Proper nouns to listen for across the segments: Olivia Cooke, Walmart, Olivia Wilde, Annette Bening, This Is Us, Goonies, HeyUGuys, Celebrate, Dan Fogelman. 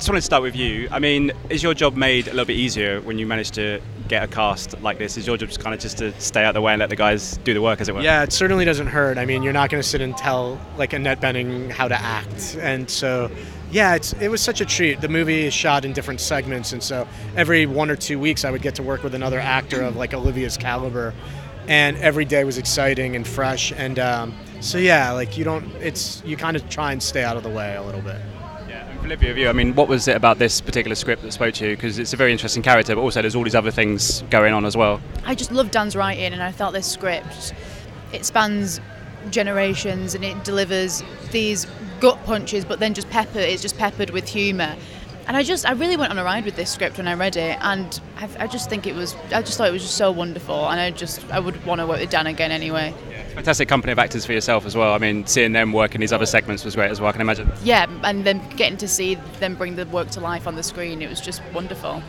just want to start with you. I mean, is your job made a little bit easier when you manage to get a cast like this? Is your job just kind of just to stay out the way and let the guys do the work, as it were? Yeah, it certainly doesn't hurt. I mean, you're not going to sit and tell like Annette Bening how to act, and so yeah, it was such a treat. The movie is shot in different segments, and so every 1 or 2 weeks I would get to work with another actor of like Olivia's caliber, and every day was exciting and fresh, and so yeah, like you kind of try and stay out of the way a little bit. Olivia, I mean, what was it about this particular script that spoke to you? Because it's a very interesting character, but also there's all these other things going on as well. I just love Dan's writing, and I thought this script, it spans generations and it delivers these gut punches, but then it's just peppered with humour. And I really went on a ride with this script when I read it, and I just thought it was just so wonderful, and I would want to work with Dan again anyway. Yeah, it's fantastic company of actors for yourself as well. I mean, seeing them work in these other segments was great as well, I can imagine. Yeah, and then getting to see them bring the work to life on the screen, it was just wonderful.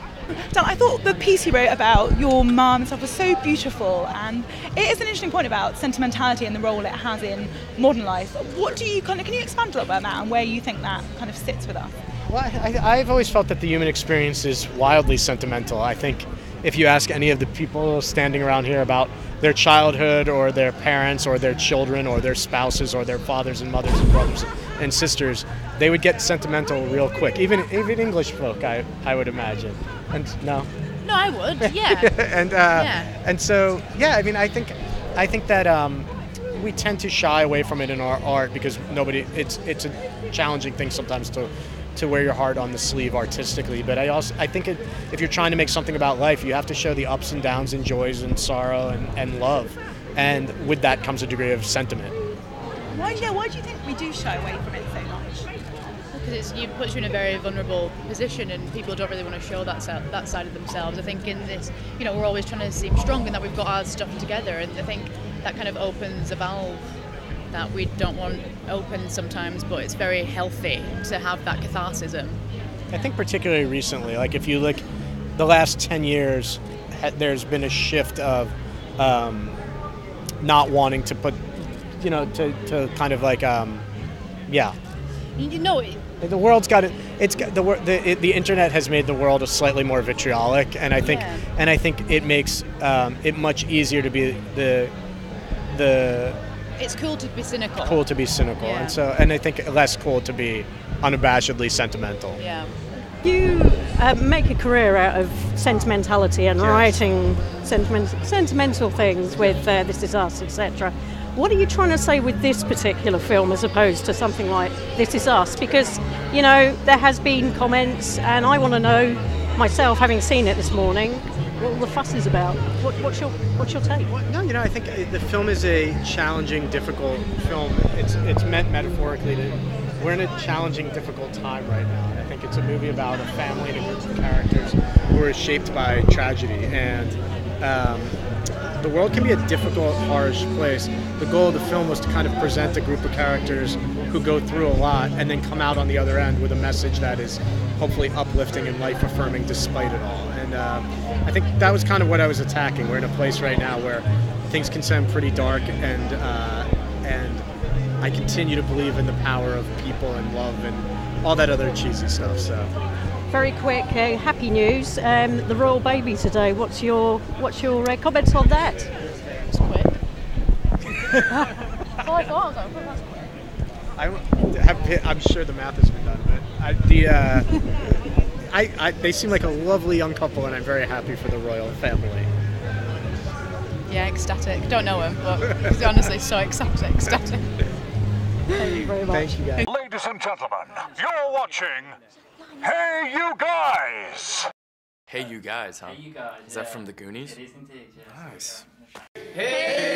Dan, I thought the piece you wrote about your mum and stuff was so beautiful, and it is an interesting point about sentimentality and the role it has in modern life. What do you can you expand a little bit on that, and where you think that kind of sits with us? Well, I've always felt that the human experience is wildly sentimental. I think if you ask any of the people standing around here about their childhood or their parents or their children or their spouses or their fathers and mothers and brothers and sisters, they would get sentimental real quick. Even English folk, I would imagine. And no? No, I would, yeah. And so, I mean, I think that we tend to shy away from it in our art because it's a challenging thing sometimes to wear your heart on the sleeve artistically, but I think if you're trying to make something about life, you have to show the ups and downs and joys and sorrow and love, and with that comes a degree of sentiment. Why do you think we do shy away from it so much? Because it puts you in a very vulnerable position, and people don't really want to show that side of themselves. I think in this, we're always trying to seem strong and that we've got our stuff together, and I think that kind of opens a valve that we don't want open sometimes, but it's very healthy to have that catharsis. I think particularly recently, like if you look the last 10 years, there's been a shift of not wanting to put, to kind of like, yeah. The world's got it. The internet has made the world a slightly more vitriolic, and I think it makes it much easier to be the. It's cool to be cynical. Yeah. And I think less cool to be unabashedly sentimental. Yeah. You make a career out of sentimentality and writing sentimental things with This Is Us, etc. What are you trying to say with this particular film as opposed to something like This Is Us? Because, there has been comments, and I want to know myself, having seen it this morning, what all the fuss is about. What's your take? No, I think the film is a challenging, difficult film. It's meant metaphorically we're in a challenging, difficult time right now. I think it's a movie about a family and a group of characters who are shaped by tragedy, and the world can be a difficult, harsh place. The goal of the film was to kind of present a group of characters who go through a lot and then come out on the other end with a message that is hopefully uplifting and life-affirming despite it all. And I think that was kind of what I was attacking. We're in a place right now where things can sound pretty dark, and I continue to believe in the power of people and love and all that other cheesy stuff. So, very quick, happy news. The royal baby today. What's your comments on that? It's quick. That's quick. I'm sure the math has been done, but they seem like a lovely young couple, and I'm very happy for the royal family. Yeah, ecstatic. Don't know him, but he's honestly so ecstatic. Thank you very much. Thank you, guys. Ladies and gentlemen, you're watching Hey You Guys! Hey You Guys, huh? Hey You Guys. Is that from the Goonies? It is indeed, yeah. Nice. Hey!